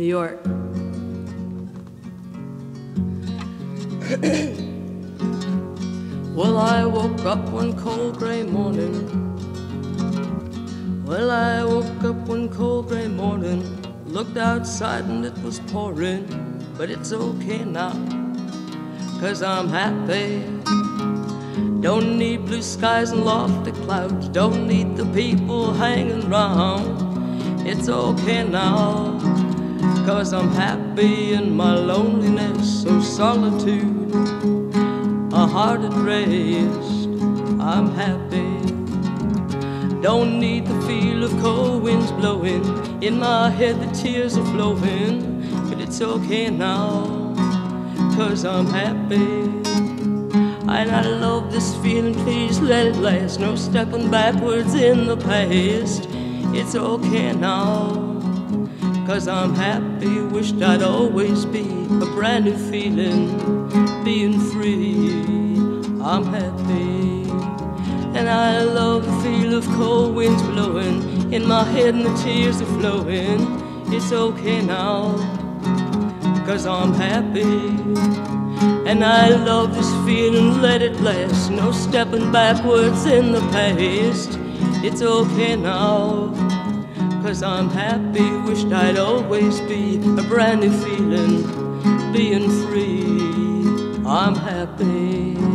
New York. Well, I woke up one cold gray morning. Well, I woke up one cold gray morning, looked outside and it was pouring, but it's okay now, 'cause I'm happy. Don't need blue skies and lofty clouds, don't need the people hanging round. It's okay now, 'cause I'm happy in my loneliness. So solitude, a heart at rest, I'm happy. Don't need the feel of cold winds blowing, in my head the tears are flowing, but it's okay now, 'cause I'm happy. And I love this feeling, please let it last. No stepping backwards in the past. It's okay now, 'cause I'm happy. Wished I'd always be a brand new feeling, being free, I'm happy. And I love the feel of cold winds blowing, in my head and the tears are flowing. It's okay now, 'cause I'm happy. And I love this feeling, let it last. No stepping backwards in the past. It's okay now, 'cause I'm happy. Wished I'd always be a brand new feeling, being free, I'm happy.